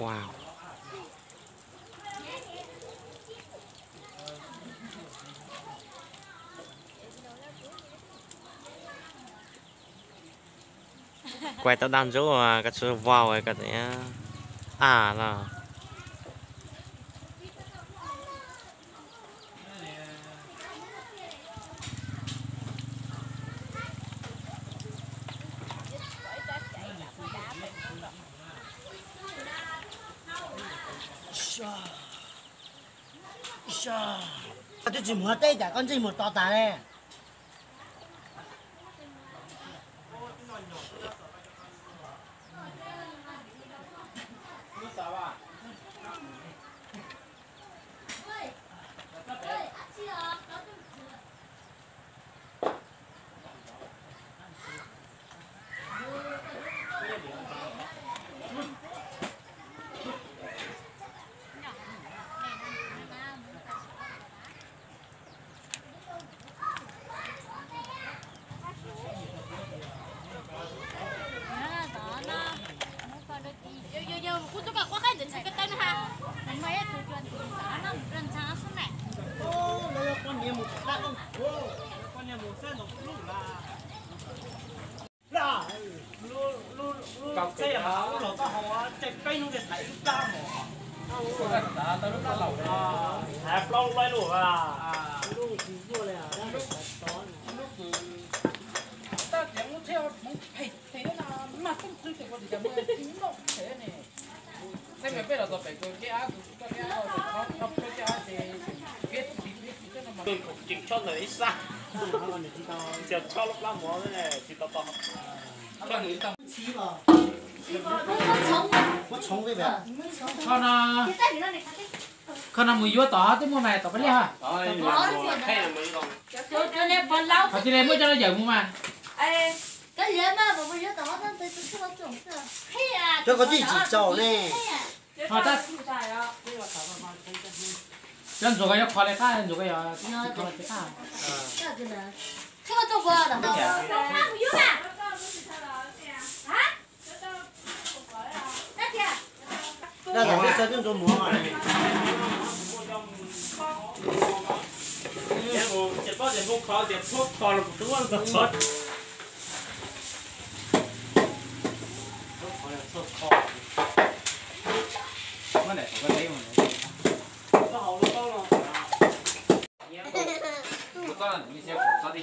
Wow. Quay tao đang dấu cái số vào ấy cái này à là tôi chỉ muốn đây cả con gì một to tà này. Mùi vô tỏ tới mua này tỏ bánh leo hả? Họ chỉ đem mua cho nó dần mua mà. Cái gì mà mùi vô tỏ nó tới tôi có chủng sơ. Tôi có gì chỉ trầu nè. Họ ta. Chân rồi cái khó lấy ta, chân rồi cái khó lấy ta. Thế có tôi vừa đọc. Hả? Đất kìa. Đất là cái sơ chân rồi mua mà. Để vô khó để thuốc còn là một thứ ăn thật sớt. Thuốc khó là thuốc khó. Mất để có lấy mà. Nó hầu nó con rồi. Nó con là như xe của nó đi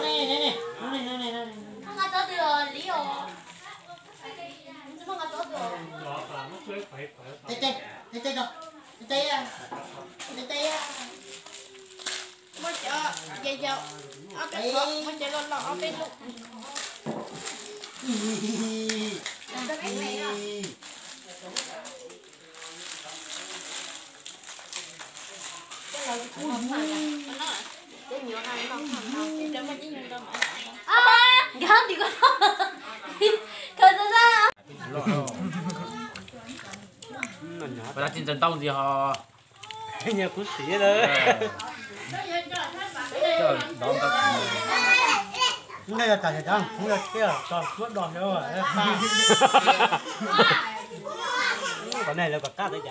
này này. Nó này. Không có tốt được lý do. Không có tốt được. Thế đâu. Thế Mo chợ dây dầu, áo cái sọc, mo chợ lon lon áo cái lục. Tao cái này à? Cái này cũng không phải là cái nhiều này không. Thì cho mấy cái nhân đâu mà. À, gắn thì có. Thôi ra ra. Bây giờ chính trần tông gì họ? Nhà cút xí đấy. Trời, đón ta. Chúng ta trả tiền không? Chúng ta kia đòn suốt đòn đâu rồi. Cái này là cả cá đấy nhỉ?